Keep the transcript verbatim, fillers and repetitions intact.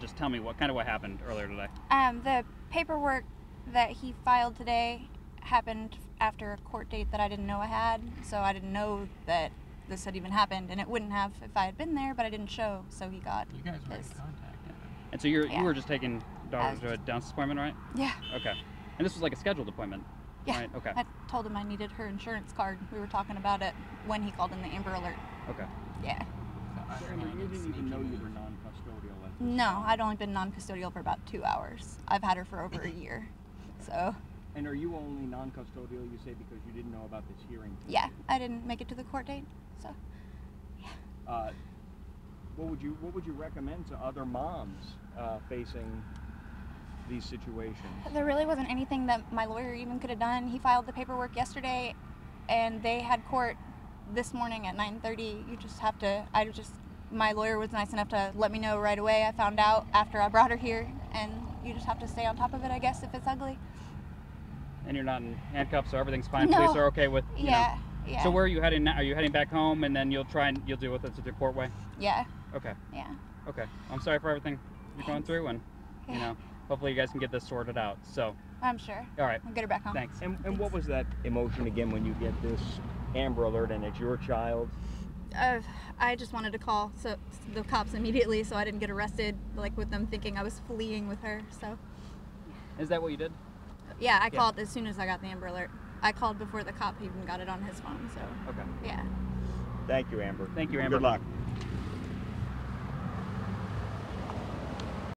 Just tell me what kind of what happened earlier today. Um, the paperwork that he filed today happened after a court date that I didn't know I had, so I didn't know that this had even happened, and it wouldn't have if I had been there, but I didn't show, so he got You guys were his. in contact. Yeah. And so you're, yeah. you were just taking daughters to a dentist appointment, right? Yeah. Okay. And this was like a scheduled appointment, yeah. right? Okay. I told him I needed her insurance card. We were talking about it when he called in the Amber Alert. Okay. Yeah. So I mean, you didn't even know you were non-custodial at this No, time. I'd only been non-custodial for about two hours. I've had her for over a year, so. And are you only non-custodial, you say, because you didn't know about this hearing? Yeah, I didn't make it to the court date, so, yeah. Uh, what would you What would you recommend to other moms uh, facing these situations? There really wasn't anything that my lawyer even could have done. He filed the paperwork yesterday, and they had court this morning at nine thirty. You just have to, I just, my lawyer was nice enough to let me know right away. I found out after I brought her here, and you just have to stay on top of it, I guess, if it's ugly. And you're not in handcuffs, so everything's fine. No. Police are okay with, you yeah, know. yeah. So where are you heading now? Are you heading back home, and then you'll try and you'll deal with it to the court way? Yeah. Okay. Yeah. Okay. I'm sorry for everything you're going through, and yeah. you know, hopefully you guys can get this sorted out. So. I'm sure. All right. I'll get her back home. Thanks. And, and Thanks. What was that emotion again when you get this Amber Alert and it's your child? Uh, I just wanted to call so the cops immediately, so I didn't get arrested. Like with them thinking I was fleeing with her. So. Is that what you did? Yeah, I yeah. called as soon as I got the Amber Alert. I called before the cop even got it on his phone, so. Okay. Yeah. Thank you, Amber. Thank you, Amber. Good luck.